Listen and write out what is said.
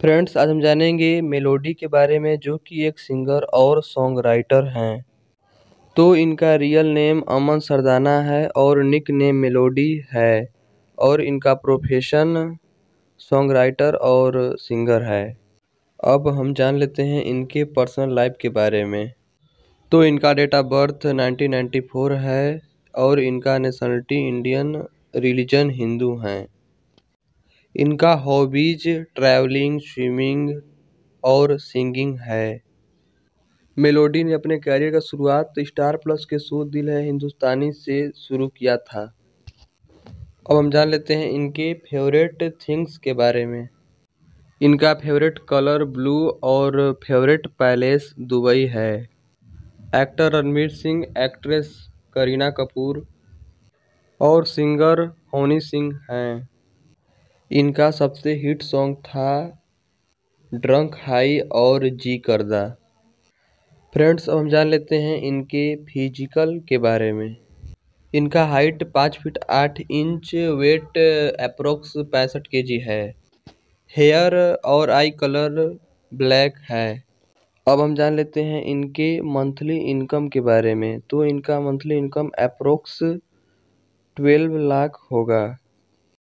Friends, आज हम जानेंगे मेलोडी के बारे में, जो कि एक सिंगर और सॉन्ग राइटर हैं। तो इनका रियल नेम अमन सरदाना है और निक नेम मेलोडी है, और इनका प्रोफेशन सॉन्ग राइटर और सिंगर है। अब हम जान लेते हैं इनके पर्सनल लाइफ के बारे में। तो इनका डेट ऑफ बर्थ 1994 है और इनका नेशनलिटी इंडियन, रिलीजन हिंदू हैं। इनका हॉबीज ट्रैवलिंग, स्विमिंग और सिंगिंग है। मेलोडी ने अपने कैरियर का शुरुआत स्टार प्लस के शो दिल है हिंदुस्तानी से शुरू किया था। अब हम जान लेते हैं इनके फेवरेट थिंग्स के बारे में। इनका फेवरेट कलर ब्लू और फेवरेट पैलेस दुबई है। एक्टर रणवीर सिंह, एक्ट्रेस करीना कपूर और सिंगर हनी सिंह हैं। इनका सबसे हिट सॉन्ग था ड्रंक हाई और जी करदा। फ्रेंड्स, अब हम जान लेते हैं इनके फिजिकल के बारे में। इनका height 5 feet 8 inch, weight approx 65 kg है। हेयर और आई कलर ब्लैक है। अब हम जान लेते हैं इनके मंथली इनकम के बारे में। तो इनका मंथली इनकम अप्रोक्स 12 लाख होगा।